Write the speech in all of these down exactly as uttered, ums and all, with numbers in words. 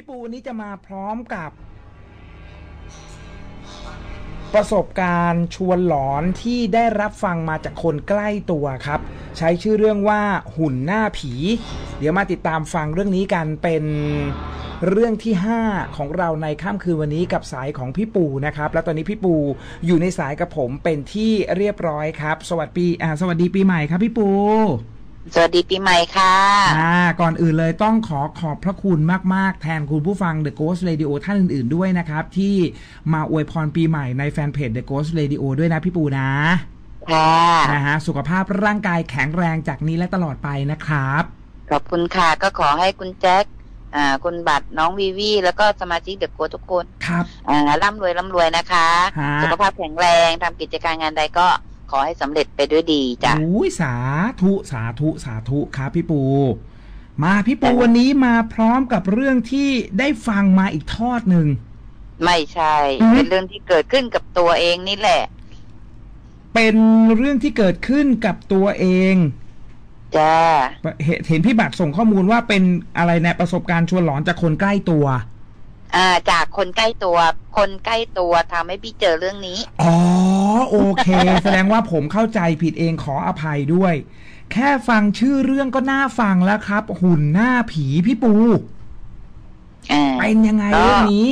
พี่ปูนี้จะมาพร้อมกับประสบการณ์ชวนหลอนที่ได้รับฟังมาจากคนใกล้ตัวครับใช้ชื่อเรื่องว่าหุ่นหน้าผีเดี๋ยวมาติดตามฟังเรื่องนี้กันเป็นเรื่องที่ห้าของเราในค่ำคืนวันนี้กับสายของพี่ปูนะครับและตอนนี้พี่ปูอยู่ในสายกับผมเป็นที่เรียบร้อยครับสวัสดีอ่าสวัสดีปีใหม่ครับพี่ปูสวัสดีปีใหม่ค่ะอ่าก่อนอื่นเลยต้องขอขอบพระคุณมากๆแทนคุณผู้ฟัง The Ghost Radio ท่านอื่นๆด้วยนะครับที่มาอวยพรปีใหม่ในแฟนเพจ The Ghost Radio ด้วยนะพี่ปูนะค่ะนะฮะสุขภาพร่างกายแข็งแรงจากนี้และตลอดไปนะครับขอบคุณค่ะก็ขอให้คุณแจ็คอ่าคุณบัตรน้องวีวีแล้วก็สมาชิกเดอะโกสทุกคนครับอ่าร่ำรวยร่ำรวยนะคะสุขภาพแข็งแรงทำกิจการงานใดก็ขอให้สำเร็จไปด้วยดีจ้ะอุ้ยสาธุสาธุสาธุครับพี่ปูมาพี่ปูวันนี้มาพร้อมกับเรื่องที่ได้ฟังมาอีกทอดหนึ่งไม่ใช่เป็นเรื่องที่เกิดขึ้นกับตัวเองนี่แหละเป็นเรื่องที่เกิดขึ้นกับตัวเองจ้าเห็นพี่บัตรส่งข้อมูลว่าเป็นอะไรนะประสบการณ์ชวนหลอนจากคนใกล้ตัวอ่าจากคนใกล้ตัวคนใกล้ตัวทำให้พี่เจอเรื่องนี้อ๋อโอเค แสดงว่าผมเข้าใจผิดเองขออภัยด้วยแค่ฟังชื่อเรื่องก็น่าฟังแล้วครับหุ่นหน้าผีพี่ปูเป็นยังไงเรื่องนี้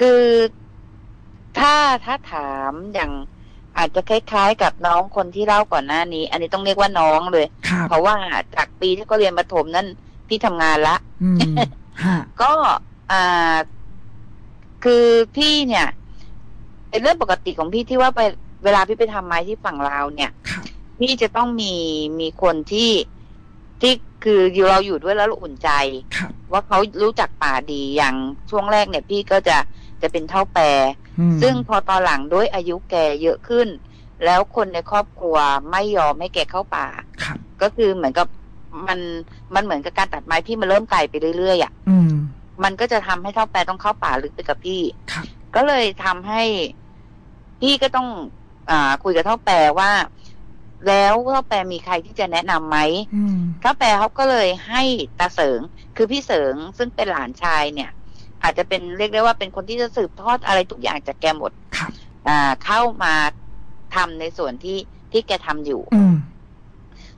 คือถ้าถ้าถามอย่างอาจจะคล้ายๆกับน้องคนที่เล่าก่อนหน้านี้อันนี้ต้องเรียกว่าน้องเลยเพราะว่าจากปีที่ก็เรียนประถมนั่นพี่ทำงานละก็อ่าคือพี่เนี่ยเป็นเรื่องปกติของพี่ที่ว่าไปเวลาพี่ไปทำไม้ที่ฝั่งลาวเนี่ยพี่จะต้องมีมีคนที่ที่คือเราอยู่ด้วยแล้วอุ่นใจว่าเขารู้จักป่าดีอย่างช่วงแรกเนี่ยพี่ก็จะจะเป็นเท่าแปรซึ่งพอตอนหลังด้วยอายุแกเยอะขึ้นแล้วคนในครอบครัวไม่ยอมให้แกเข้าป่าก็คือเหมือนกับมันมันเหมือนกับการตัดไม้พี่มันเริ่มไกลไปเรื่อยๆอ่ะมันก็จะทำให้เท่าแปรต้องเข้าป่าลึกไปกับพี่ก็เลยทำให้พี่ก็ต้องอ่าคุยกับเท่าแปรว่าแล้วเท่าแปรมีใครที่จะแนะนํำไหมเท่าแปรเขาก็เลยให้ตาเสริงคือพี่เสริงซึ่งเป็นหลานชายเนี่ยอาจจะเป็นเรียกได้ว่าเป็นคนที่จะสืบทอดอะไรทุกอย่างจากแกหมดอ่าเข้ามาทำในส่วนที่ที่แกทำอยู่อื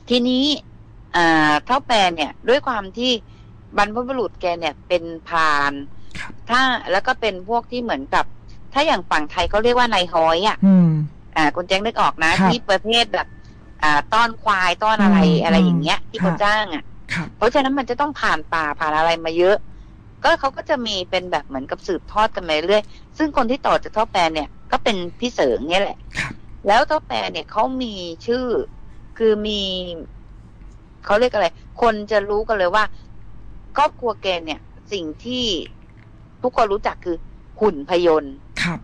ทีนี้อ่าเท่าแปรเนี่ยด้วยความที่บรรพบุรุษแกเนี่ยเป็นพานถ้าแล้วก็เป็นพวกที่เหมือนกับถ้าอย่างฝั่งไทยเขาเรียกว่านายฮ้อยอ่ะอ่าคุณแจ้งนึกออกนะที่ประเภทแบบอ่าต้อนควายต้อนอะไรอะไรอย่างเงี้ยที่เขาจ้างอ่ะเพราะฉะนั้นมันจะต้องผ่านป่าผ่านอะไรมาเยอะก็เขาก็จะมีเป็นแบบเหมือนกับสืบทอดกันมาเรื่อยซึ่งคนที่ต่อจากเท่าแปรเนี่ยก็เป็นพี่เสริงเนี่ยแหละแล้วเท่าแปรเนี่ยเขามีชื่อคือมีเขาเรียกอะไรคนจะรู้กันเลยว่าครอบครัวแกเนี่ยสิ่งที่ทุกคนรู้จักคือหุ่นพยนต์ครับ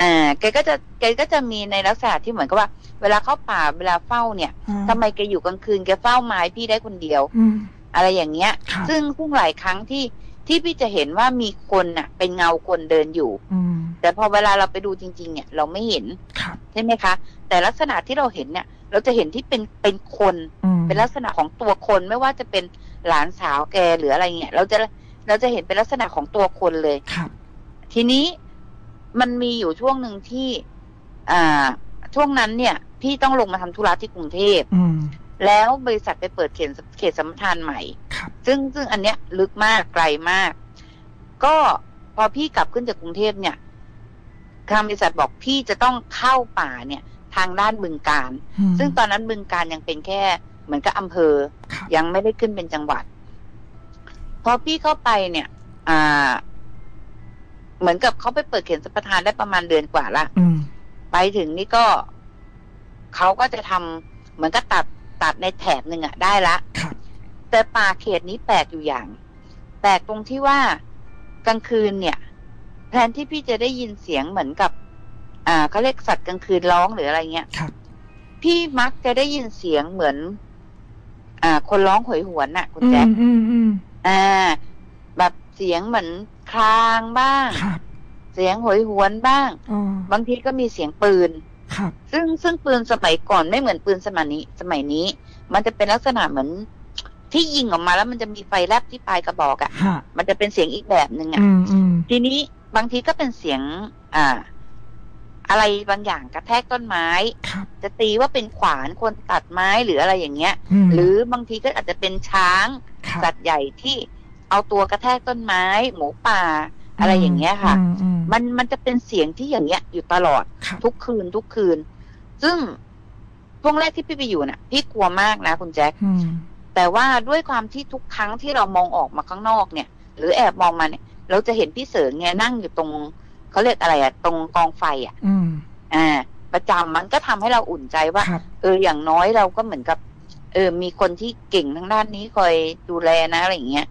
อ่าแกก็จะแกก็จะมีในลักษณะที่เหมือนกับว่าเวลาเข้าป่าเวลาเฝ้าเนี่ยทำไมแกอยู่กลางคืนแกเฝ้าไม้พี่ได้คนเดียวอืมอะไรอย่างเงี้ยซึ่งซึ่งหลายครั้งที่ที่พี่จะเห็นว่ามีคนน่ะเป็นเงาคนเดินอยู่อืมแต่พอเวลาเราไปดูจริงๆเนี่ยเราไม่เห็นใช่ไหมคะแต่ลักษณะที่เราเห็นเนี่ยเราจะเห็นที่เป็นเป็นคนเป็นลักษณะของตัวคนไม่ว่าจะเป็นหลานสาวแกหรืออะไรเงี้ยเราจะเราจะเห็นเป็นลักษณะของตัวคนเลยครับทีนี้มันมีอยู่ช่วงหนึ่งที่อ่าช่วงนั้นเนี่ยพี่ต้องลงมาทำธุระที่กรุงเทพอืมแล้วบริษัทไปเปิดเขตเขตสัมปทานใหม่ครับซึ่งซึ่งอันเนี้ยลึกมากไกลมากก็พอพี่กลับขึ้นจากกรุงเทพเนี่ยทางบริษัทบอกพี่จะต้องเข้าป่าเนี่ยทางด้านบึงการซึ่งตอนนั้นบึงการยังเป็นแค่เหมือนกับอำเภอยังไม่ได้ขึ้นเป็นจังหวัดพอพี่เข้าไปเนี่ยอ่าเหมือนกับเขาไปเปิดเขียนสัมปทานได้ประมาณเดือนกว่าละไปถึงนี่ก็เขาก็จะทำเหมือนกับตัดตัดในแถบหนึ่งอะได้ละแต่ป่าเขตนี้แปลกอยู่อย่างแปลกตรงที่ว่ากลางคืนเนี่ยแทนที่พี่จะได้ยินเสียงเหมือนกับอ่าเขาเรียกสัตว์กลางคืนร้องหรืออะไรเงี้ยพี่มักจะได้ยินเสียงเหมือนอ่าคนร้องโหยหวนน่ะคุณแจ๊คอ่าแบบเสียงเหมือนคลางบ้างเสียงโหยหวนบ้างบางทีก็มีเสียงปืนซึ่งซึ่งปืนสมัยก่อนไม่เหมือนปืนสมัยนี้สมัยนี้มันจะเป็นลักษณะเหมือน ที่ยิงออกมาแล้วมันจะมีไฟแลบที่ปลายกระบอกอ่ะมันจะเป็นเสียงอีกแบบหนึ่งอ่ะทีนี้บางทีก็เป็นเสียงอ่าอะไรบางอย่างกระแทกต้นไม้จะตีว่าเป็นขวานคนตัดไม้หรืออะไรอย่างเงี้ยหรือบางทีก็อาจจะเป็นช้างสัตว์ใหญ่ที่เอาตัวกระแทกต้นไม้หมูป่าอะไรอย่างเงี้ยค่ะมันมันจะเป็นเสียงที่อย่างเงี้ยอยู่ตลอดทุกคืนทุกคืนซึ่งช่วงแรกที่พี่ไปอยู่น่ะพี่กลัวมากนะคุณแจ็คแต่ว่าด้วยความที่ทุกครั้งที่เรามองออกมาข้างนอกเนี่ยหรือแอบมองมาเนี่ยเราจะเห็นพี่เสริญเนี่ยนั่งอยู่ตรงเขาเรียกอะไรอะตรงกองไฟอะอ่าประจำมันก็ทำให้เราอุ่นใจว่าเอออย่างน้อยเราก็เหมือนกับเออมีคนที่เก่งทางด้านนี้คอยดูแลนะอะไรอย่างเงี้ย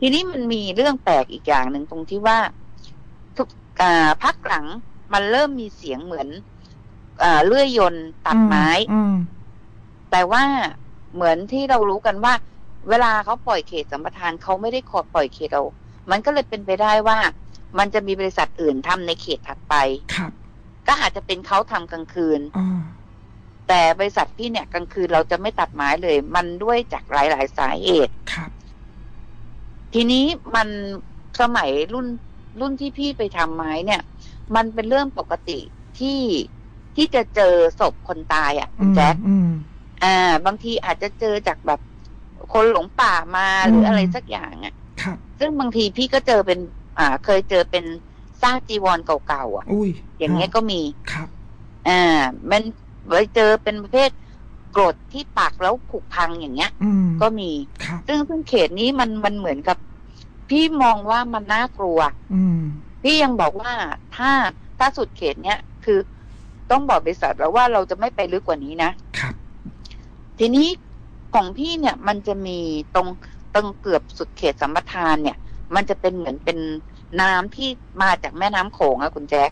ทีนี้มันมีเรื่องแปลกอีกอย่างหนึ่งตรงที่ว่าทุกอ่าพักหลังมันเริ่มมีเสียงเหมือนอ่าเลื่อยยนต์ตัดไม้แต่ว่าเหมือนที่เรารู้กันว่าเวลาเขาปล่อยเขตสัมปทานเขาไม่ได้ขอปล่อยเขตเรามันก็เลยเป็นไปได้ว่ามันจะมีบริษัทอื่นทำในเขตถัดไปก็อาจจะเป็นเขาทำกลางคืนแต่บริษัทที่เนี่ยกลางคืนเราจะไม่ตัดไม้เลยมันด้วยจากหลายๆสาเหตุทีนี้มันสมัยรุ่นรุ่นที่พี่ไปทำไม้เนี่ยมันเป็นเรื่องปกติที่ที่จะเจอศพคนตายอ่ะแจ็คอ่าบางทีอาจจะเจอจากแบบคนหลงป่ามาหรืออะไรสักอย่างอ่ะซึ่งบางทีพี่ก็เจอเป็นอ่าเคยเจอเป็นซากจีวรเก่าๆอ่ะ อ, อย่างเงี้ยก็มีครับอ่ามันไปเจอเป็นประเภทกรดที่ปักแล้วผุพังอย่างเงี้ยก็มีซึ่งซึ่งเขตนี้มันมันเหมือนกับพี่มองว่ามันน่ากลัวพี่ยังบอกว่าถ้าถ้าสุดเขตเนี้ยคือต้องบอกบริษัทแล้วว่าเราจะไม่ไปลึกกว่านี้นะครับทีนี้ของพี่เนี่ยมันจะมีตรงตรงเกือบสุดเขตสัมปทานเนี่ยมันจะเป็นเหมือนเป็นน้ำที่มาจากแม่น้ำโขงอะคุณแจ๊ค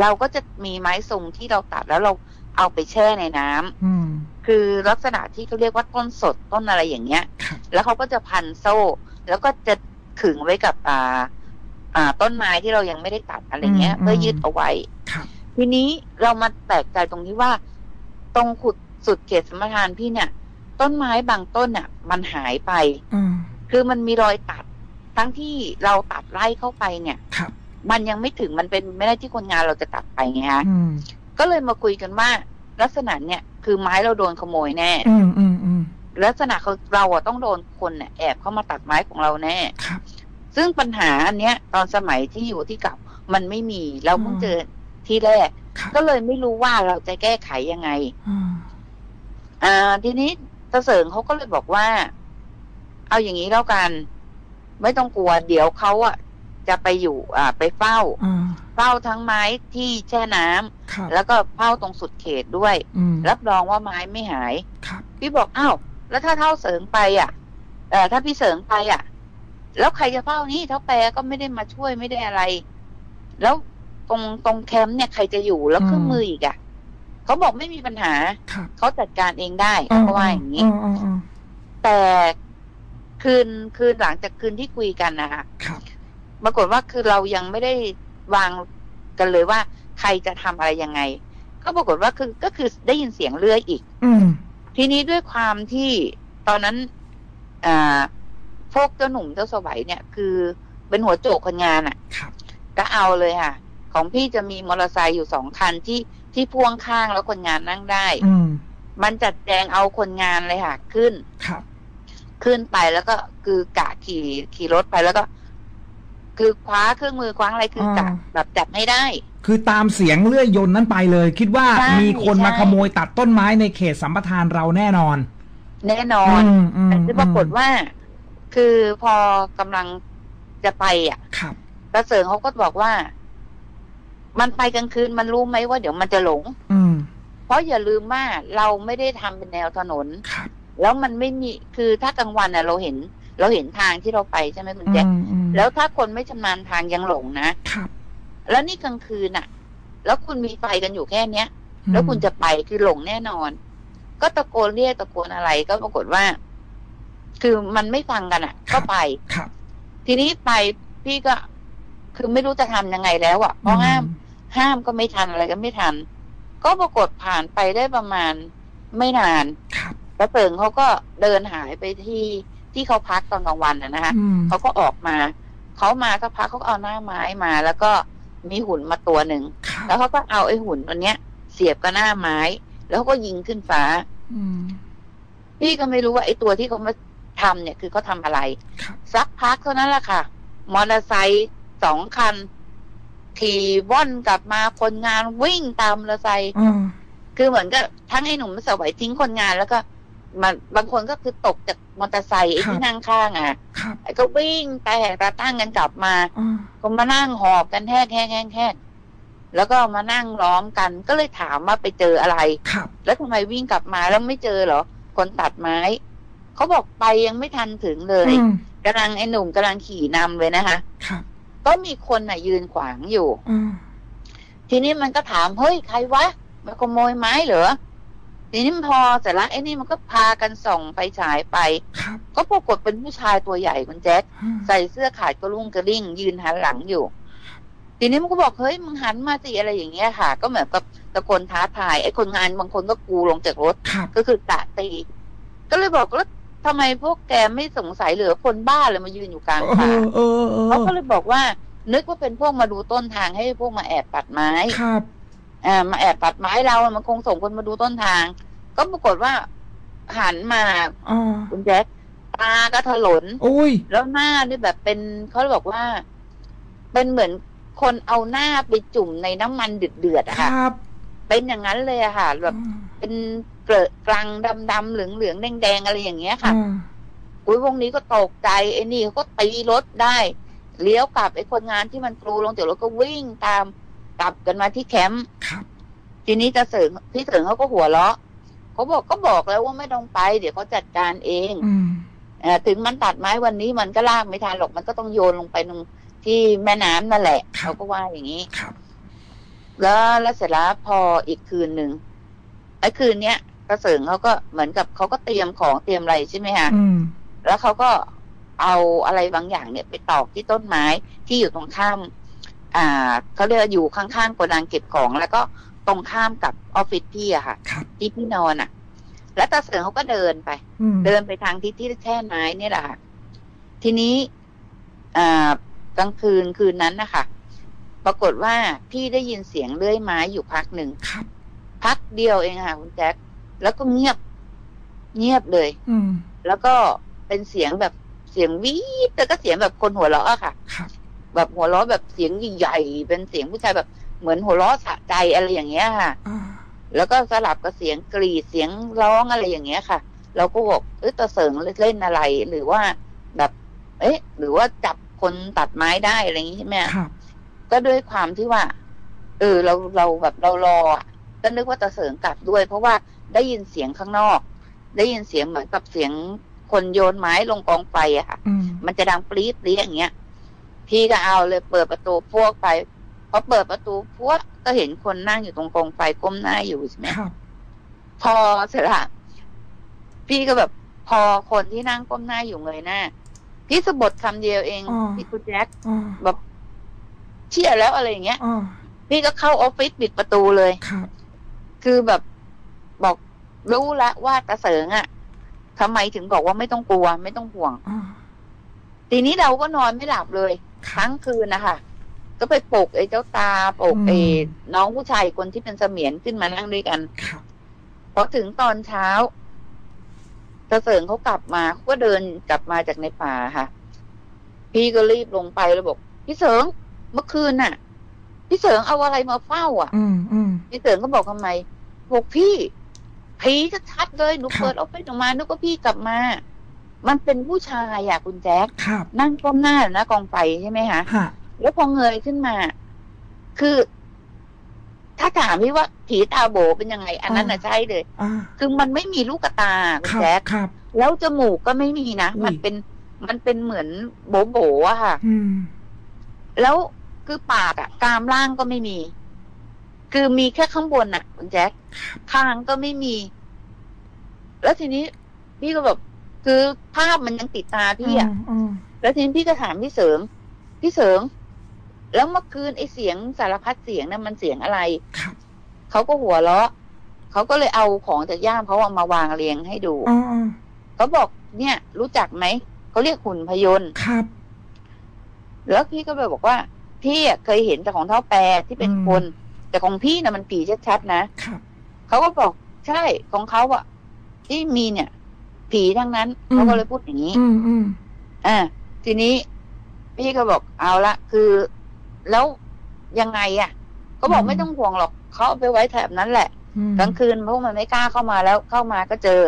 เราก็จะมีไม้ทรงที่เราตัดแล้วเราเอาไปแช่ในน้ำคือลักษณะที่เขาเรียกว่าต้นสดต้นอะไรอย่างเงี้ยแล้วเขาก็จะพันโซ่แล้วก็จะขึงไว้กับอ่าอ่าต้นไม้ที่เรายังไม่ได้ตัดอะไรเงี้ยเพื่อยึดเอาไว้ทีนี้เรามาแตกใจตรงที่ว่าตรงขุดสุดเขตสัมปทานพี่เนี่ยต้นไม้บางต้นน่ะมันหายไปคือมันมีรอยตัดทั้งที่เราตัดไล่เข้าไปเนี่ยมันยังไม่ถึงมันเป็นไม่ได้ที่คนงานเราจะตัดไปไงฮะก็เลยมาคุยกันว่าลักษณะเนี่ยคือไม้เราโดนขโมยแน่ลักษณะเขาเราอะต้องโดนคนเนี่ยแอบเข้ามาตัดไม้ของเราแน่ซึ่งปัญหาอันเนี้ยตอนสมัยที่อยู่ที่เก่ามันไม่มีเราเพิ่งเจอที่แรกก็เลยไม่รู้ว่าเราจะแก้ไขยังไงอ่าทีนี้ตาเสริงเขาก็เลยบอกว่าเอาอย่างนี้แล้วกันไม่ต้องกลัวเดี๋ยวเขาอ่ะจะไปอยู่อ่าไปเฝ้าเฝ้าทั้งไม้ที่แช่น้ำแล้วก็เฝ้าตรงสุดเขตด้วยรับรองว่าไม้ไม่หายพี่บอกอ้าวแล้วถ้าเท่าเสริงไปอ่ะเอ่อถ้าพี่เสริงไปอ่ะแล้วใครจะเฝ้านี่เท่าแปรก็ไม่ได้มาช่วยไม่ได้อะไรแล้วตรงตรงแคมป์เนี่ยใครจะอยู่แล้วเครื่องมืออีกอ่ะเขาบอกไม่มีปัญหาเขาจัดการเองได้เพราะว่าอย่างนี้แต่คืนคืนหลังจากคืนที่คุยกันนะคะปรากฏว่าคือเรายังไม่ได้วางกันเลยว่าใครจะทำอะไรยังไงก็ปรากฏว่าคือก็คือได้ยินเสียงเลื่อยอีกทีนี้ด้วยความที่ตอนนั้นอ่าพวกเจ้าหนุ่มเจ้าสวัยเนี่ยคือเป็นหัวโจกคนงานอ่ะก็เอาเลยค่ะของพี่จะมีมอเตอร์ไซค์อยู่สองคันที่ที่พ่วงข้างแล้วคนงานนั่งได้มันจัดแจงเอาคนงานเลยค่ะขึ้นขึ้นไปแล้วก็คือกะขี่ขี่รถไปแล้วก็คือคว้าเครื่องมือคว้าอะไรคือกะแบบจับไม่ได้คือตามเสียงเลื่อยยนต์นั้นไปเลยคิดว่ามีคนมาขโมยตัดต้นไม้ในเขตสัมปทานเราแน่นอนแน่นอนแต่ที่ปรากฏว่าคือพอกำลังจะไปอ่ะกระเสริงเขาก็บอกว่ามันไปกลางคืนมันรู้ไหมว่าเดี๋ยวมันจะหลงเพราะอย่าลืมว่าเราไม่ได้ทำเป็นแนวถนนแล้วมันไม่มีคือถ้ากลางวันน่ะเราเห็นเราเห็นทางที่เราไปใช่ไหมคุณแจ๊คแล้วถ้าคนไม่ชำนาญทางยังหลงนะแล้วนี่กลางคืนน่ะแล้วคุณมีไฟกันอยู่แค่เนี้ยแล้วคุณจะไปคือหลงแน่นอนก็ตะโกนเรียกตะโกนอะไรก็ปรากฏว่าคือมันไม่ฟังกันอ่ะก็ไปทีนี้ไปพี่ก็คือไม่รู้จะทำยังไงแล้วอ่ะเพราะห้ามห้ามก็ไม่ทันอะไรก็ไม่ทันก็ปรากฏผ่านไปได้ประมาณไม่นานกระเสริงเขาก็เดินหายไปที่ ที่เขาพักตอนกลางวันนะฮะเขาก็ออกมาเขามาสักพักเขาเอาหน้าไม้มาแล้วก็มีหุ่นมาตัวหนึ่งแล้วเขาก็เอาไอ้หุ่นตัวเนี้ยเสียบกับหน้าไม้แล้วก็ยิงขึ้นฟ้าพี่ก็ไม่รู้ว่าไอ้ตัวที่เขามาทำเนี่ยคือเขาทำอะไรสักพักเท่านั้นแหละค่ะมอเตอร์ไซค์สองคันขี่ว่อนกลับมาคนงานวิ่งตามมอเตอร์ไซค์คือเหมือนก็ทั้งไอ้หนุ่มสวัยทิ้งคนงานแล้วก็มันบางคนก็คือตกจากมอเตอร์ไซค์ไอ้ที่นั่งข้างอ่ะไอ้ก็วิ่งแต่ตาตั้งกันกลับมาก็มานั่งหอบกันแท้แท้แท้แท้แล้วก็มานั่งล้อมกันก็เลยถามว่าไปเจออะไรแล้วทำไมวิ่งกลับมาแล้วไม่เจอเหรอคนตัดไม้เขาบอกไปยังไม่ทันถึงเลยกำลังไอ้หนุ่มกำลังขี่นำเลยนะคะก็มีคนน่ะยืนขวางอยู่ทีนี้มันก็ถามเฮ้ยใครวะมาขโมยไม้เหรอทีนี้พอเสร็จแล้วไอ้นี่มันก็พากันส่องไฟฉายไปก็ปรากฏเป็นผู้ชายตัวใหญ่คุณแจ๊คใส่เสื้อขาดกระลุ่งกระลิ่งยืนหันหลังอยู่ทีนี้มันก็บอกเฮ้ยมึงหันมาสิอะไรอย่างเงี้ยค่ะก็เหมือนกับตะโกนท้าทายไอ้คนงานบางคนก็กูลงจากรถก็คือกะตีก็เลยบอกแล้วทำไมพวกแกไม่สงสัยเหลือคนบ้าเลยมายืนอยู่กลางป่าเขาก็เลยบอกว่านึกว่าเป็นพวกมาดูต้นทางให้พวกมาแอบตัดไม้ครับอ่ามาแอบตัดไม้เรามันคงส่งคนมาดูต้นทางก็ปรากฏว่าหันมาคุณแจ๊คตาก็ถลนแล้วหน้าด้วยแบบเป็นเขาบอกว่าเป็นเหมือนคนเอาหน้าไปจุ่มในน้ำมันเดือดๆอะค่ะเป็นอย่างนั้นเลยอะค่ะแบบเป็นเกลือกลางดำๆเหลืองๆแดงๆอะไรอย่างเงี้ยค่ะอุ้ยวงนี้ก็ตกใจไอ้นี่เขาก็ตีรถได้เลี้ยวกลับไอ้คนงานที่มันกรูลงจากรถก็วิ่งตามกลับกันมาที่แคมป์ทีนี้จะเสริงพี่เสริงเขาก็หัวเราะเขาบอกก็บอกแล้วว่าไม่ต้องไปเดี๋ยวเขาจัดการเองอ่าถึงมันตัดไม้วันนี้มันก็ลากไม่ทันหรอกมันก็ต้องโยนลงไปตรงที่แม่น้ำนั่นแหละเขาก็ว่าอย่างนี้แล้วแล้วเสร็จแล้วพออีกคืนหนึ่งไอ้คืนเนี้ยกระเสริงเขาก็เหมือนกับเขาก็เตรียมของเตรียมอะไรใช่ไหมฮะแล้วเขาก็เอาอะไรบางอย่างเนี่ยไปตอกที่ต้นไม้ที่อยู่ตรงข้ามอ่าเขาเรียกอยู่ข้างๆโกดังเก็บของแล้วก็ตรงข้ามกับออฟฟิศพี่อะค่ะที่พี่นอนอะแล้วตาเสริงเขาก็เดินไปเดินไปทางที่ที่แช่ไม้นี่แหละค่ะทีนี้อ่ากลางคืนคืนนั้นนะคะปรากฏว่าพี่ได้ยินเสียงเลื่อยไม้อยู่พักหนึ่งพักเดียวเองค่ะคุณแจ๊คแล้วก็เงียบเงียบเลยแล้วก็เป็นเสียงแบบเสียงวีดแต่ก็เสียงแบบคนหัวเราะอะค่ะแบบหัวเราะแบบเสียงใหญ่ๆเป็นเสียงผู้ชายแบบเหมือนหัวเราะสะใจอะไรอย่างเงี้ยค่ะแล้วก็สลับกับเสียงกรีดเสียงร้องอะไรอย่างเงี้ยค่ะเราก็บอกเออตาเสริงเล่นอะไรหรือว่าแบบเอ๊ะหรือว่าจับคนตัดไม้ได้อะไรอย่างนี้ใช่ไหมก็ด้วยความที่ว่าเออเราเราแบบเรารอก็นึกว่าตาเสริงกลับด้วยเพราะว่าได้ยินเสียงข้างนอกได้ยินเสียงเหมือนกับเสียงคนโยนไม้ลงกองไฟอะค่ะมันจะดังปรี๊ดปรี๊ดอย่างเงี้ยพี่ก็เอาเลยเปิดประตูพวกไปพอเปิดประตูพวกก็เห็นคนนั่งอยู่ตรงกองไฟก้มหน้าอยู่ใช่ไหมพอเสร็จละพี่ก็แบบพอคนที่นั่งก้มหน้าอยู่เลยหน้าพี่สะบัดคำเดียวเองพี่คุณแจ็คแบบเชี่ยแล้วอะไรอย่างเงี้ยพี่ก็เข้าออฟฟิศปิดประตูเลยคือแบบบอกรู้ละว่าตาเสริงอ่ะทำไมถึงบอกว่าไม่ต้องกลัวไม่ต้องห่วงทีนี้เราก็นอนไม่หลับเลยทั้งคืนนะคะก็ไปปลุกไอ้เจ้าตาปลุกไอ้น้องผู้ชายคนที่เป็นเสมียนขึ้นมานั่งด้วยกันพอถึงตอนเช้าตาเสริงเขากลับมาเขาก็เดินกลับมาจากในป่าค่ะพี่ก็รีบลงไปแล้วบอกพี่เสริงเมื่อคืนน่ะพี่เสริงเอาอะไรมาเฝ้าอ่ะอืมอืมพี่เสริงก็บอกทำไมบอกพี่ผีก็ชัดเลยหนูเปิดออกไปออกมาหนูก็พี่กลับมามันเป็นผู้ชายอ่ะคุณแจ๊คนั่งก้มหน้านะกองไฟใช่ไหมคะแล้วพอเงยขึ้นมาคือถ้าถามพี่ว่าผีตาโบเป็นยังไงอันนั้นน่ะใช่เลยคือมันไม่มีลูกตาคุณแจ๊คแล้วจมูกก็ไม่มีนะมันเป็นมันเป็นเหมือนโบโบอะค่ะแล้วคือปากอะกรามล่างก็ไม่มีคือมีแค่ข้างบนอะคุณแจ๊คคางก็ไม่มีแล้วทีนี้พี่ก็แบบคือภาพมันยังติดตาพี่อะแล้วทีนี้พี่ก็ถามพี่เสริมพี่เสริมแล้วเมื่อคืนไอ้เสียงสารพัดเสียงนั้นมันเสียงอะไรเขาก็หัวเราะเขาก็เลยเอาของจากย่ามเขาเอามาวางเรียงให้ดูเขาบอก เนี่ยรู้จักไหมเขาเรียกหุ่นพยนต์ครับแล้วพี่ก็ไปบอกว่าพี่เคยเห็นแต่ของเท้าแปรที่เป็นคนแต่ของพี่นะมันผีชัดๆนะเขาก็บอกใช่ของเขาอะที่มีเนี่ยผีทั้งนั้นเขาก็เลยพูดอย่างนี้อ่าทีนี้พี่ก็บอกเอาละคือแล้วยังไงอะก็บอกไม่ต้องห่วงหรอกเขาเอาไปไว้แถบนั้นแหละกลางคืนพวกมันไม่กล้าเข้ามาแล้วเข้ามาก็เจอ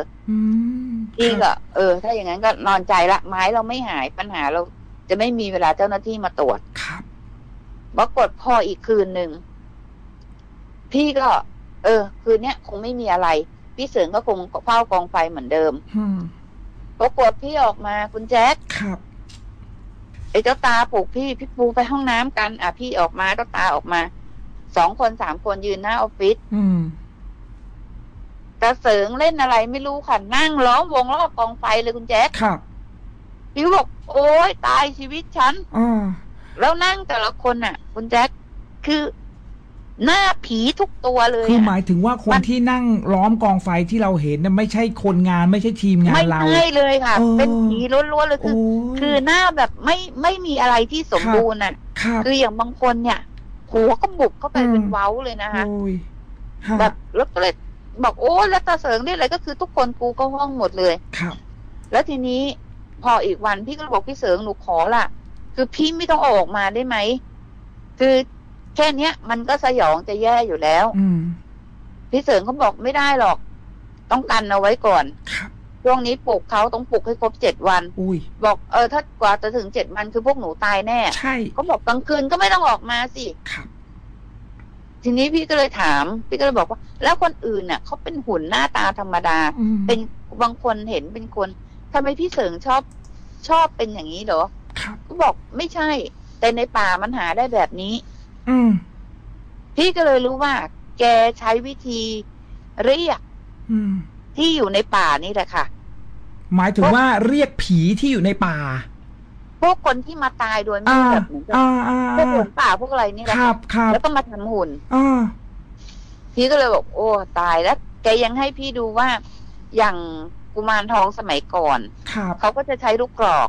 พี่ก็เออถ้าอย่างนั้นก็นอนใจละไม้เราไม่หายปัญหาเราจะไม่มีเวลาเจ้าหน้าที่มาตรวจครับปรากฏพออีกคืนหนึ่งพี่ก็เออคืนเนี้ยคงไม่มีอะไรพี่เสริญก็คงเฝ้ากองไฟเหมือนเดิมปรากฏพี่ออกมาคุณแจ๊คครับไอ้เจ้าตาปลุกพี่พี่ปูไปห้องน้ำกันอ่ะพี่ออกมาเจ้าตาออกมาสองคนสามคนยืนหน้าออฟฟิศตาเสริญเล่นอะไรไม่รู้ค่ะนั่งล้อมวงรอบกองไฟเลยคุณแจ๊คครับพี่บอกโอ๊ยตายชีวิตฉันแล้วนั่งแต่ละคนน่ะคุณแจ๊คคือหน้าผีทุกตัวเลยคือหมายถึงว่าคนที่นั่งล้อมกองไฟที่เราเห็นน่ะไม่ใช่คนงานไม่ใช่ทีมงานเราไม่ใช่เลยค่ะเป็นผีล้วนๆเลยคือคือหน้าแบบไม่ไม่มีอะไรที่สมบูรณ์น่ะคืออย่างบางคนเนี่ยหัวก็บุกเข้าไปเป็นเว้าเลยนะคะแบบแล้วก็เลยบอกโอ้แล้วตาเสริงได้อะไรก็คือทุกคนกูก็ห้องหมดเลยครับแล้วทีนี้พออีกวันพี่ก็บอกพี่เสริงหนูขอละคือพี่ไม่ต้องออกมาได้ไหมคือแค่เนี้ยมันก็สยองจะแย่อยู่แล้วพี่เสริงเขาบอกไม่ได้หรอกต้องกันเอาไว้ก่อนช่วงนี้ปลุกเขาต้องปลุกให้ครบเจ็ดวันบอกเออถ้ากว่าจะถึงเจ็ดวันคือพวกหนูตายแน่เขาบอกกลางคืนก็ไม่ต้องออกมาสิทีนี้พี่ก็เลยถามพี่ก็เลยบอกว่าแล้วคนอื่นน่ะเขาเป็นหุ่นหน้าตาธรรมดาเป็นบางคนเห็นเป็นคนทำไมพี่เสริงชอบชอบเป็นอย่างนี้เหรอก็บอกไม่ใช่แต่ในป่ามันหาได้แบบนี้อืมพี่ก็เลยรู้ว่าแกใช้วิธีเรียกอืมที่อยู่ในป่านี่แหละค่ะหมายถึงว่าเรียกผีที่อยู่ในป่าพวกคนที่มาตายโดยไม่แบบเหมือนกันพวกหุ่นป่าพวกอะไรนี่แหละแล้วก็มาทำหุ่นพี่ก็เลยบอกโอ้ตายแล้วแกยังให้พี่ดูว่าอย่างกุมารทองสมัยก่อนเขาก็จะใช้ลูกกรอก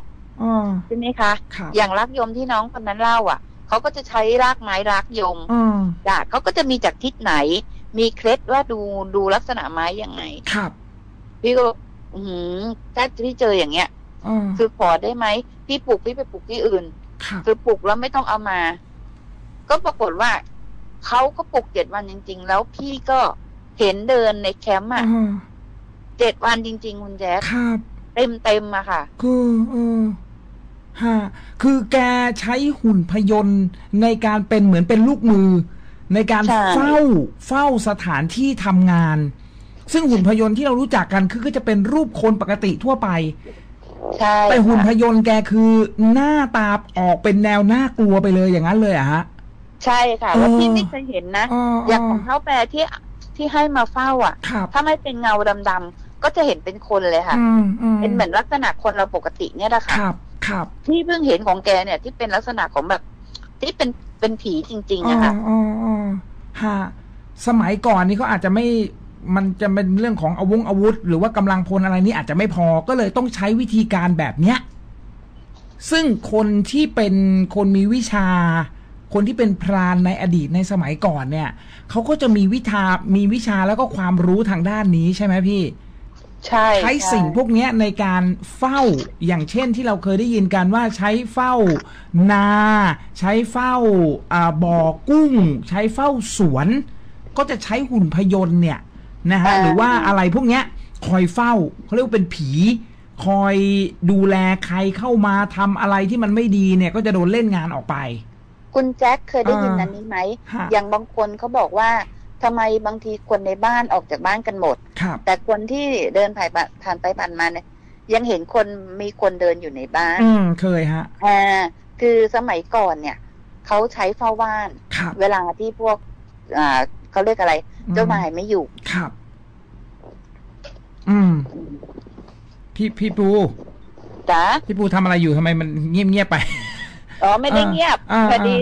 ใช่ไหมคะอย่างรักยมที่น้องคนนั้นเล่าอ่ะเขาก็จะใช้รากไม้รากยมด่าเขาก็จะมีจากทิศไหนมีเคล็ดว่าดูดูลักษณะไม้ยังไงพี่ก็บอกอืมถ้าพี่เจออย่างเงี้ยคือขอได้ไหมพี่ปลูกพี่ไปปลูกที่อื่นคือปลูกแล้วไม่ต้องเอามาก็ปรากฏว่าเขาก็ปลูกเจ็ดวันจริงๆแล้วพี่ก็เห็นเดินในแคมป์อ่ะเจ็ดวันจริงๆคุณแจ๊คเต็มเต็มอะค่ะคือเออฮะคือแกใช้หุ่นพยนต์ในการเป็นเหมือนเป็นลูกมือในการเฝ้าเฝ้าสถานที่ทำงานซึ่งหุ่นพยนต์ที่เรารู้จักกันคือก็จะเป็นรูปคนปกติทั่วไปแต่หุ่นพยนต์แกคือหน้าตาออกเป็นแนวน่ากลัวไปเลยอย่างนั้นเลยอะฮะใช่ค่ะแล้วพี่ไม่เคยเห็นนะ อ, อย่างของเท้าแปรที่ที่ให้มาเฝ้าอ่ะถ้าไม่เป็นเงาดำๆก็จะเห็นเป็นคนเลยค่ะเป็นเหมือนลักษณะคนเราปกติเนี่ยแหละค่ะที่เพิ่งเห็นของแกเนี่ยที่เป็นลักษณะของแบบที่เป็นเป็นผีจริงๆอะค่ะอ๋ออ๋อฮะสมัยก่อนนี่เขาอาจจะไม่มันจะเป็นเรื่องของอาวงอาวุธหรือว่ากำลังพลอะไรนี่อาจจะไม่พอก็เลยต้องใช้วิธีการแบบเนี้ยซึ่งคนที่เป็นคนมีวิชาคนที่เป็นพรานในอดีตในสมัยก่อนเนี่ยเขาก็จะมีวิชามีวิชาแล้วก็ความรู้ทางด้านนี้ใช่ไหมพี่ใช่ใช้สิ่งพวกนี้ในการเฝ้าอย่างเช่นที่เราเคยได้ยินกันว่าใช้เฝ้านาใช้เฝ้าบ่อกุ้งใช้เฝ้าสวนก็จะใช้หุ่นพยนต์เนี่ยนะฮะหรือว่าอะไรพวกเนี้ยคอยเฝ้าเขาเรียกว่าเป็นผีคอยดูแลใครเข้ามาทำอะไรที่มันไม่ดีเนี่ยก็จะโดนเล่นงานออกไปคุณแจ็คเคยได้ยินอันนี้ไหมอย่างบางคนเขาบอกว่าทำไมบางทีคนในบ้านออกจากบ้านกันหมดแต่คนที่เดินผ่านผ่านไปผ่านมาเนี่ยยังเห็นคนมีคนเดินอยู่ในบ้านอืมเคยฮะอ่าคือสมัยก่อนเนี่ยเขาใช้เฝ้าบ้านเวลาที่พวกอ่าเขาเรียกอะไรเจ้านายไม่อยู่ครับอืมพี่พี่ปูจ้ะพี่ปูทำอะไรอยู่ทำไมมันเงียบเงียบไปอ๋อไม่ได้เงียบพอดี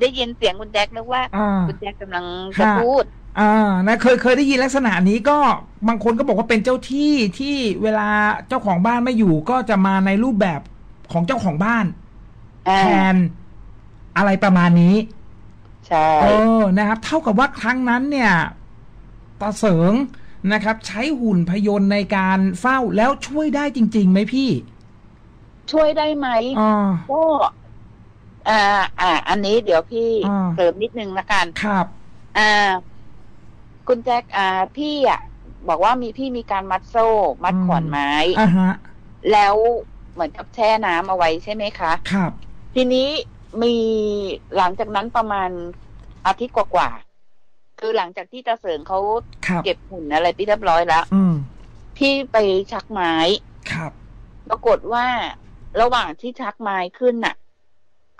ได้ยินเสียงคุณแจ็คนึกว่าคุณแจ็คกำลังจะพูด อ่านะเคยเคยได้ยินลักษณะนี้ก็บางคนก็บอกว่าเป็นเจ้าที่ที่เวลาเจ้าของบ้านไม่อยู่ก็จะมาในรูปแบบของเจ้าของบ้านแทนอะไรประมาณนี้ใช่เออนะครับเท่ากับว่าครั้งนั้นเนี่ยตาเสริงนะครับใช้หุ่นพยนต์ในการเฝ้าแล้วช่วยได้จริงๆไหมพี่ช่วยได้ไหมก็อ่าอ่าอันนี้เดี๋ยวพี่เสริมนิดนึงละกันครับอ่าคุณแจ็คอ่าพี่อ่ะบอกว่ามีพี่มีการมัดโซ่มัดขอนไม้อ่าฮะแล้วเหมือนกับแช่น้ำเอาไว้ใช่ไหมคะครับทีนี้มีหลังจากนั้นประมาณอาทิตย์กว่าๆคือหลังจากที่ตาเสริงเขาเก็บหุ่นอะไรไปเรียบร้อยแล้วพี่ไปชักไม้ครับปรากฏว่าระหว่างที่ชักไม้ขึ้นน่ะ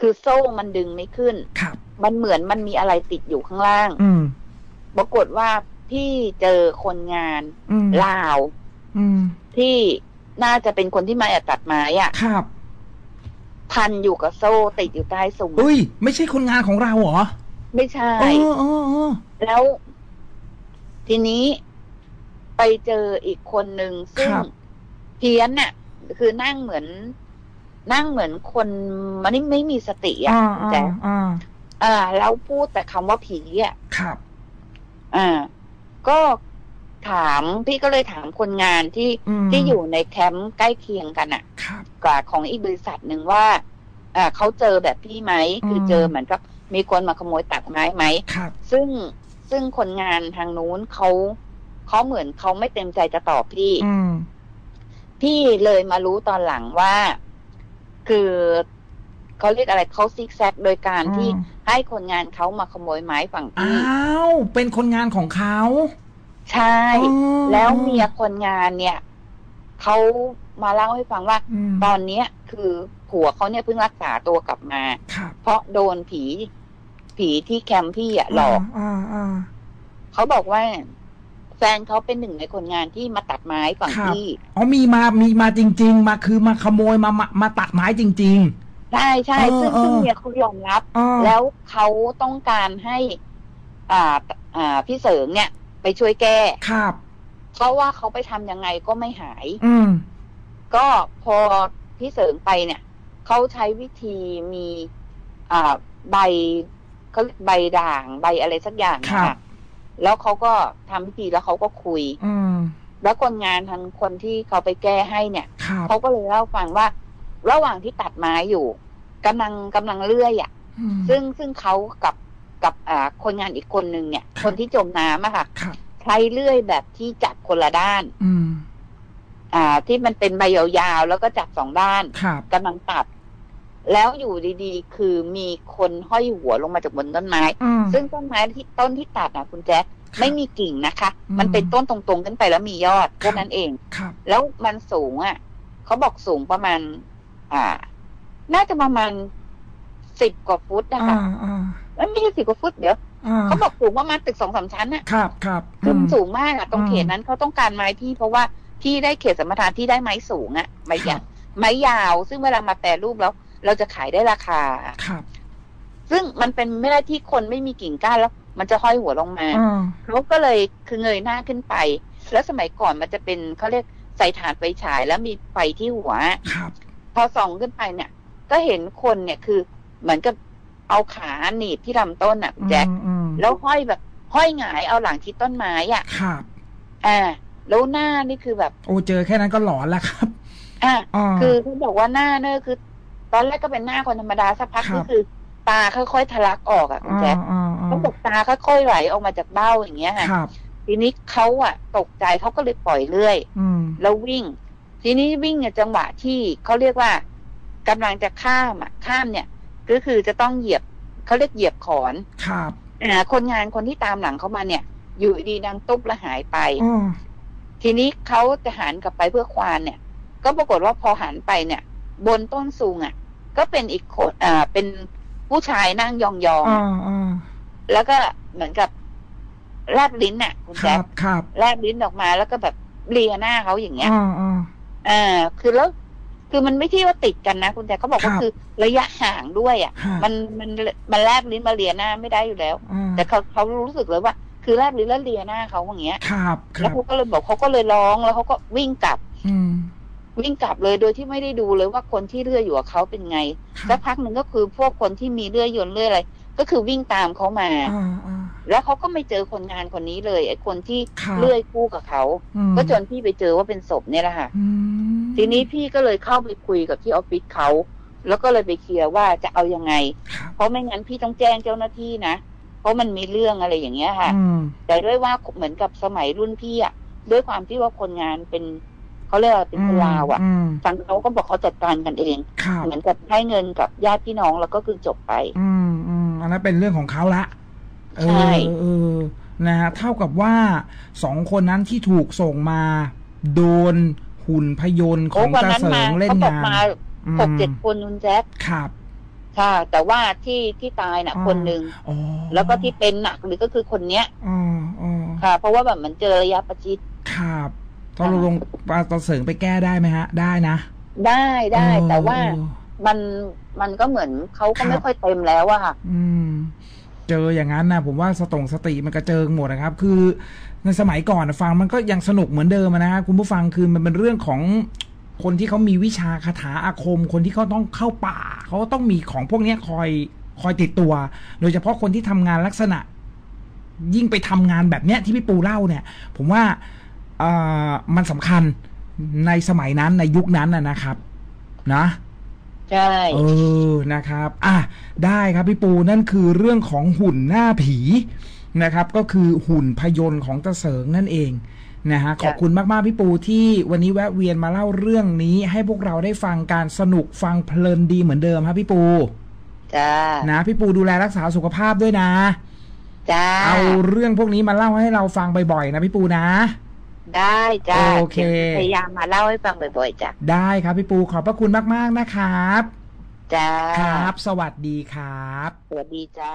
คือโซ่มันดึงไม่ขึ้นครับมันเหมือนมันมีอะไรติดอยู่ข้างล่างอืมปรากฏว่าพี่เจอคนงานลาวอืมที่น่าจะเป็นคนที่มาแอบตัดไม้อ่ะครับพันอยู่กับโซ่ติดอยู่ใต้ซุ้มอุ้ยไม่ใช่คนงานของเราเหรอไม่ใช่แล้วทีนี้ไปเจออีกคนหนึ่งซึ่งเพี้ยนน่ะคือนั่งเหมือนนั่งเหมือนคนมันไม่ไม่มีสติอ่ะแต่อ่าแล้วพูดแต่คำว่าผีอ่ะครับอ่าก็ถามพี่ก็เลยถามคนงานที่ที่อยู่ในแคมป์ใกล้เคียงกันอ่ะกับของอีกบริษัทหนึ่งว่าอ่าเขาเจอแบบพี่ไหมคือเจอเหมือนกับมีคนมาขโมยตัดไม้ไหมครับซึ่งซึ่งคนงานทางนู้นเขาเขาเหมือนเขาไม่เต็มใจจะตอบพี่พี่เลยมารู้ตอนหลังว่าคือเขาเรียกอะไรเขาซิกแซกโดยการที่ให้คนงานเขามาขโมยไม้ฝั่งพี่อ้าวเป็นคนงานของเขาใช่แล้วเมียคนงานเนี่ยเขามาเล่าให้ฟังว่าตอนเนี้ยคือผัวเขาเนี่ยเพิ่งรักษาตัวกลับมาเพราะโดนผีผีที่แคมป์พี่อ่ะหลอกเขาบอกว่าแฟนเขาเป็นหนึ่งในคนงานที่มาตัดไม้ฝั่งพี่อ๋อมีมามีมาจริงๆมาคือมาขโมยมามามาตัดไม้จริงๆใช่ใช่ซึ่งซึ่งเนี่ยเขายอมรับแล้วเขาต้องการให้อ่าอ่าพี่เสริงเนี่ยไปช่วยแก้ครับเพราะว่าเขาไปทำยังไงก็ไม่หายอืมก็พอพี่เสริงไปเนี่ยเขาใช้วิธีมีอ่าใบเขาใบด่างใบอะไรสักอย่างค่ะแล้วเขาก็ทำพิธีแล้วเขาก็คุยอืมแล้วคนงานทางคนที่เขาไปแก้ให้เนี่ยเขาก็เลยเล่าฟังว่าระหว่างที่ตัดไม้อยู่กำลังกำลังเลื่อยอ่ะซึ่งซึ่งเขากับกับอ่าคนงานอีกคนนึงเนี่ยคนที่จมน้ำอะค่ะใช้เลื่อยแบบที่จับคนละด้านอืมอ่าที่มันเป็นใบยาวๆแล้วก็จับสองด้านกำลังตัดแล้วอยู่ดีๆคือมีคนห้อยหัวลงมาจากบนต้นไม้ซึ่งต้นไม้ที่ต้นที่ตัดนะคุณแจ๊คไม่มีกิ่งนะคะมันเป็นต้นตรงๆขึ้นไปแล้วมียอดแค่นั้นเองแล้วมันสูงอ่ะเขาบอกสูงประมาณอ่าน่าจะประมาณสิบกว่าฟุตนะคะแล้วไม่ใช่สิบกว่าฟุตเดี๋ยวเขาบอกสูงประมาณตึกสองสามชั้นน่ะครับครับคือมันสูงมากอ่ะตรงเขตนั้นเขาต้องการไม้พี่เพราะว่าที่ได้เขตสมรทานที่ได้ไม้สูงอะไม้ยาวไม้ยาวซึ่งเวลามาแปรรูปแล้วเราจะขายได้ราคาครับซึ่งมันเป็นไม่ได้ที่คนไม่มีกิ่งก้านแล้วมันจะห้อยหัวลงมาเขาก็เลยคือเงยหน้าขึ้นไปแล้วสมัยก่อนมันจะเป็นเขาเรียกใส่ถ่านไฟฉายแล้วมีไฟที่หัวครับพอส่องขึ้นไปเนี่ยก็เห็นคนเนี่ยคือเหมือนกับเอาขาหนีบที่ลำต้นอ่ะแจ็คแล้วห้อยแบบห้อยหงายเอาหลังชิดต้นไม้อ่ะครับอ่าแล้วหน้านี่คือแบบโอ้เจอแค่นั้นก็หลอนแล้วครับอ่ะคือเขาบอกว่าหน้าเนี่ยคือตอนแรกก็เป็นหน้าคนธรรมดาสักพักก็คือตาค่อยๆทะลักออกอ่ะคุณแจ๊คต้องตกตาค่อยๆไหลออกมาจากเบ้าอย่างเงี้ยค่ะทีนี้เขาอ่ะตกใจเขาก็เลยปล่อยเรื่อยแล้ววิ่งทีนี้วิ่งเนี่ยจังหวะที่เขาเรียกว่ากำลังจะข้ามอ่ะข้ามเนี่ยก็คือจะต้องเหยียบเขาเรียกเหยียบขอนครับอ่าคนงานคนที่ตามหลังเขามาเนี่ยอยู่ดีดังตุ๊บแล้วหายไปทีนี้เขาจะหันกลับไปเพื่อควานเนี่ยก็ปรากฏว่าพอหันไปเนี่ยบนต้นสูงอ่ะก็เป็นอีกคนอ่าเป็นผู้ชายนั่งยองยองแล้วก็เหมือนกับแลบลิ้นน่ะคุณแจ๊บแลบลิ้นออกมาแล้วก็แบบเลียหน้าเขาอย่างเงี้ยอ่าคือแล้วคือมันไม่ที่ว่าติดกันนะคุณแจ๊บเขาบอกว่าคือระยะห่างด้วยอ่ะมันมันมันแลบลิ้นมาเลียหน้าไม่ได้อยู่แล้วแต่เขาเขารู้สึกเลยว่า คือแลบลิ้นแล้วเลียหน้าเขาอย่างเงี้ยครับแล้วเขาก็เลยบอกเขาก็เลยร้องแล้วเขาก็วิ่งกลับอืมวิ่งกลับเลยโดยที่ไม่ได้ดูเลยว่าคนที่เลื่อยอยู่กับเขาเป็นไงสักพักหนึ่งก็คือพวกคนที่มีเลื่อยยนต์เลื่อยอะไรก็คือวิ่งตามเขามาแล้วเขาก็ไม่เจอคนงานคนนี้เลยไอ้คนที่เลื่อยคู่กับเขาก็จนพี่ไปเจอว่าเป็นศพเนี่ยแหละค่ะทีนี้พี่ก็เลยเข้าไปคุยกับที่ออฟฟิศเขาแล้วก็เลยไปเคลียร์ว่าจะเอายังไงเพราะไม่งั้นพี่ต้องแจ้งเจ้าหน้าที่นะเพราะมันมีเรื่องอะไรอย่างเงี้ยค่ะแต่ด้วยว่าเหมือนกับสมัยรุ่นพี่อ่ะด้วยความที่ว่าคนงานเป็นเขาเรียกว่าเป็นคนลาวอ่ะฝั่งเขาก็บอกเขาจัดการกันเองเหมือนกับให้เงินกับญาติพี่น้องแล้วก็คือจบไปอืมอืมอันนั้นเป็นเรื่องของเขาละใช่เออนะฮะเท่ากับว่าสองคนนั้นที่ถูกส่งมาโดนหุ่นพยนต์ของตาเสริงเล่นงานมาหกเจ็ดคนนุนแจ๊บครับค่ะแต่ว่าที่ที่ตายน่ะคนหนึ่งแล้วก็ที่เป็นหนักหรือก็คือคนเนี้ยอ๋อค่ะเพราะว่าแบบมันเจอระยะประชิดครับตอนลงปลาตอนเสริงไปแก้ได้ไหมฮะได้นะได้ได้แต่ว่ามันมันก็เหมือนเขาก็ไม่ค่อยเต็มแล้วอะค่ะอืมเจออย่างนั้นนะผมว่าสตงสติมันกระเจิงหมดนะครับคือในสมัยก่อนฟังมันก็ยังสนุกเหมือนเดิมนะฮะคุณผู้ฟังคือมันเป็นเรื่องของคนที่เขามีวิชาคาถาอาคมคนที่เขาต้องเข้าป่าเขาต้องมีของพวกนี้คอยคอยติดตัวโดยเฉพาะคนที่ทำงานลักษณะยิ่งไปทำงานแบบเนี้ยที่พี่ปูเล่าเนี่ยผมว่ามันสำคัญในสมัยนั้นในยุคนั้นน่ะนะครับนะใช่เออนะครับอ่ะได้ครับพี่ปูนั่นคือเรื่องของหุ่นหน้าผีนะครับก็คือหุ่นพยนต์ของตาเสริงนั่นเองนะฮะขอบคุณมากๆพี่ปูที่วันนี้แวะเวียนมาเล่าเรื่องนี้ให้พวกเราได้ฟังการสนุกฟังเพลินดีเหมือนเดิมครับพี่ปูจ้านะพี่ปูดูแลรักษาสุขภาพด้วยนะจ้าเอาเรื่องพวกนี้มาเล่าให้เราฟังบ่อยๆนะพี่ปูนะได้จ้าโอเคพยายามมาเล่าให้ฟังบ่อยๆจ้ะได้ครับพี่ปูขอบพระคุณมากๆนะครับจ้าครับสวัสดีครับสวัสดีจ้า